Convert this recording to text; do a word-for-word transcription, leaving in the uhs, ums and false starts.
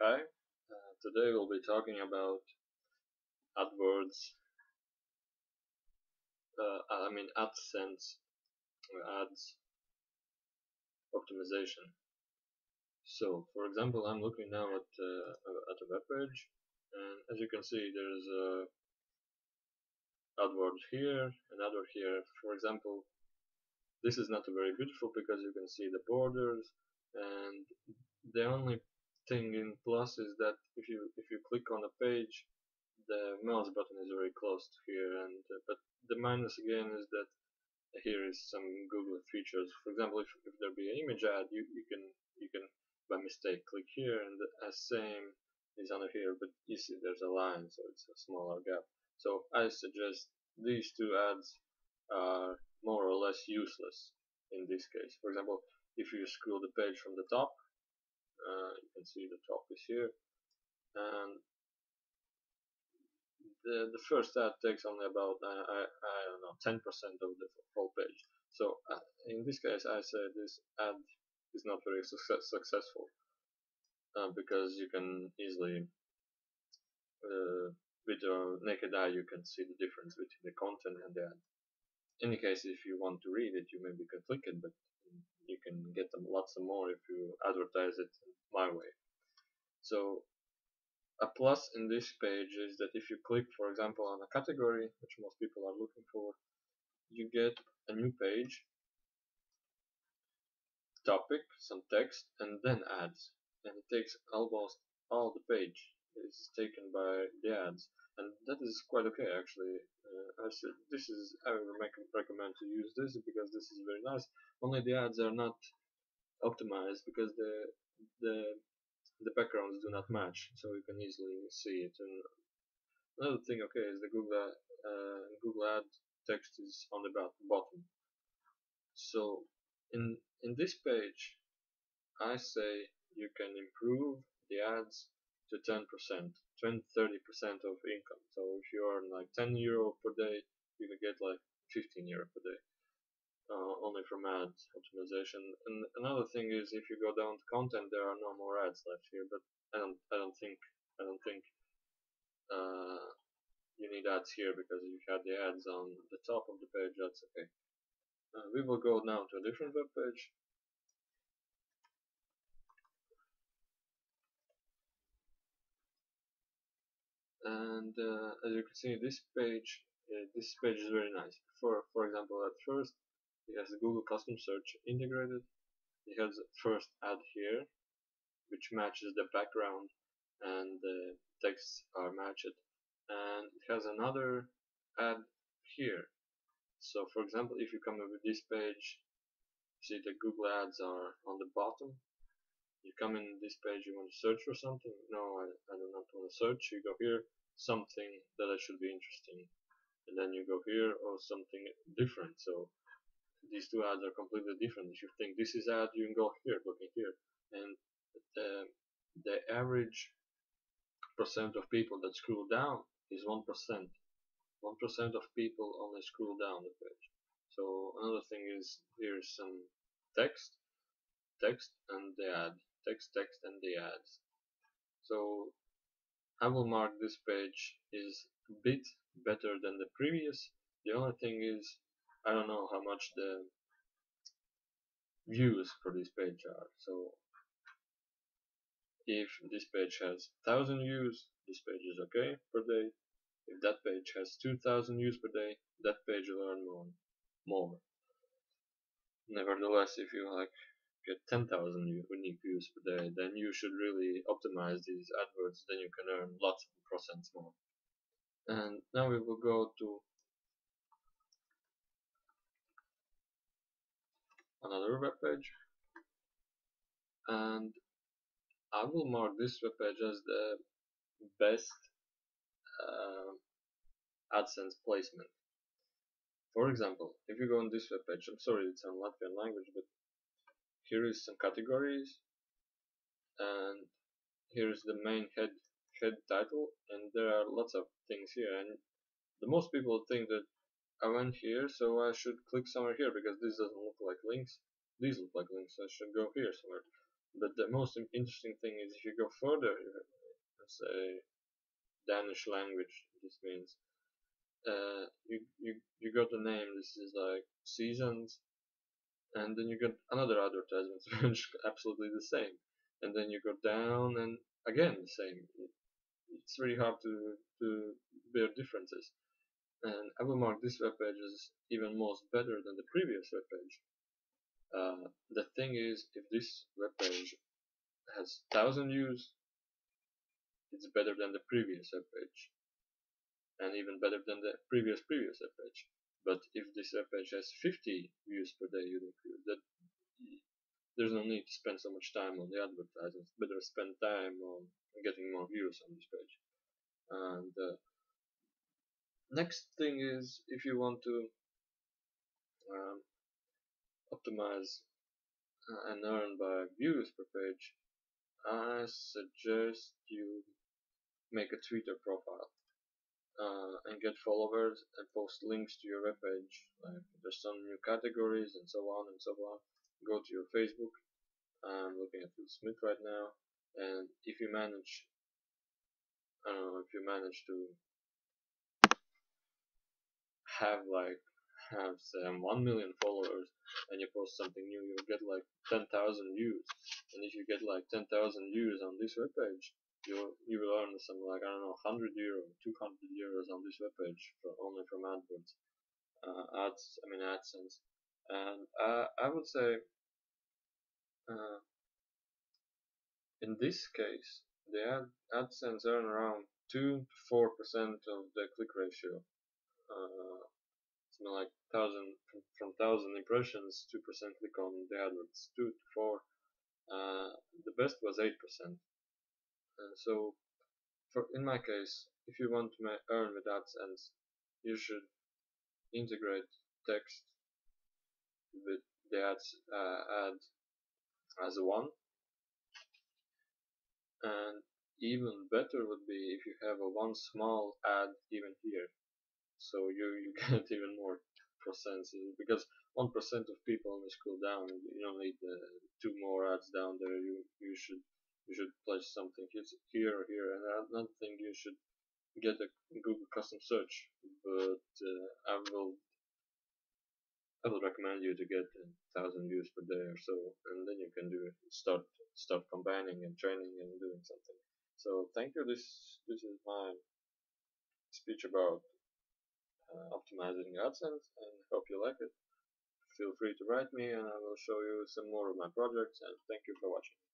Hi, uh, today we'll be talking about AdWords, uh, I mean AdSense, or ads optimization. So, for example, I'm looking now at, uh, at a web page, and as you can see there's a AdWord here, an AdWord here. For example, this is not very beautiful because you can see the borders, and the only thing in plus is that if you if you click on a page, the mouse button is very close to here, and uh, but the minus again is that here is some Google features. For example, if, if there be an image ad, you, you can you can by mistake click here, and the same is under here, but you see there's a line, so it's a smaller gap. So I suggest these two ads are more or less useless in this case. For example, if you scroll the page from the top, Uh, you can see the top is here, and the the first ad takes only about uh, I I don't know ten percent of the whole page. So uh, in this case, I say this ad is not very success successful uh, because you can easily uh, with your naked eye you can see the difference between the content and the ad. In any case, if you want to read it, you maybe can click it, but you can get them lots of more if you advertise it my way. So a plus in this page is that if you click, for example, on a category which most people are looking for, you get a new page, topic, some text, and then ads, and it takes almost all the page is taken by the ads, and that is quite okay actually. Uh, I said this is I would make, recommend to use this because this is very nice. Only the ads are not optimized because the the the backgrounds do not match, so you can easily see it. And another thing, okay, is the Google uh, Google ad text is on the bottom. So in in this page, I say you can improve the ads to ten percent, twenty, thirty percent of income. So if you earn like ten euro per day, you can get like fifteen euro per day, uh, only from ads optimization. And another thing is, if you go down to content, there are no more ads left here. But I don't, I don't think, I don't think uh, you need ads here because you had the ads on the top of the page. That's okay. Uh, we will go now to a different web page. And uh, as you can see, this page, uh, this page is very nice. For for example, at first, it has the Google Custom Search integrated. It has first ad here, which matches the background, and the texts are matched. And it has another ad here. So, for example, if you come over this page, see the Google ads are on the bottom. You come in this page, you want to search for something. No, I, I do not want to search. You go here, something that I should be interesting, and then you go here, or something different. So these two ads are completely different. If you think this is ad, you can go here, looking here, and the, the average percent of people that scroll down is one percent. One percent of people only scroll down the page. So another thing is, here is some text. Text and the ad, text, text and the ads. So I will mark this page is a bit better than the previous. The only thing is, I don't know how much the views for this page are. So if this page has one thousand views, this page is okay per day. If that page has two thousand views per day, that page will earn more. more. Nevertheless, if you like get ten thousand unique views per day, then you should really optimize these AdWords, then you can earn lots of percents more. And now we will go to another web page, and I will mark this web page as the best uh, AdSense placement. For example, if you go on this web page, I'm sorry it's in Latvian language, but here is some categories, and here is the main head head title, and there are lots of things here, and the most people think that I went here, so I should click somewhere here because this doesn't look like links. These look like links, so I should go here somewhere. But the most interesting thing is if you go further here and say Danish language, this means uh, you, you you got a name, this is like seasons, and then you got another advertisement which absolutely the same, and then you go down and again the same. It, it's really hard to, to bear differences, and I will mark this web page as even most better than the previous web page. Uh, the thing is, if this web page has thousand views, it's better than the previous web page, and even better than the previous previous web page. But if this web page has fifty views per day unique views, that there's no need to spend so much time on the advertisements. Better spend time on getting more views on this page. And uh, next thing is, if you want to um, optimize and earn by views per page, I suggest you make a Twitter profile uh, and get followers and post links to your webpage. Like there's some new categories and so on and so on. Go to your Facebook. I'm looking at Phil Smith right now, and if you manage, I don't know, if you manage to have like have um, one million followers and you post something new, you'll get like ten thousand views. And if you get like ten thousand views on this webpage, you you will earn some, like, I don't know, one hundred euro, two hundred euros on this webpage for, only from AdWords, uh, ads, I mean AdSense. And uh, I would say uh, in this case the ad, AdSense earn around two to four percent of the click ratio. Uh, like thousand from thousand impressions, two percent click on the AdWords, two to four. Uh, the best was eight percent. Uh, so, for in my case, if you want to earn with AdSense, you should integrate text with the ads uh, ad as a one. And even better would be if you have a one small ad even here. So you, you get even more percents, because one percent of people only scroll down. You don't need uh, two more ads down there. You you should you should place something here or here. And another thing, you should get a Google Custom Search. But uh, I will I will recommend you to get a thousand views per day or so, and then you can do start start combining and training and doing something. So thank you. This this is my speech about Uh, optimizing AdSense, and hope you like it. Feel free to write me and I will show you some more of my projects, and thank you for watching.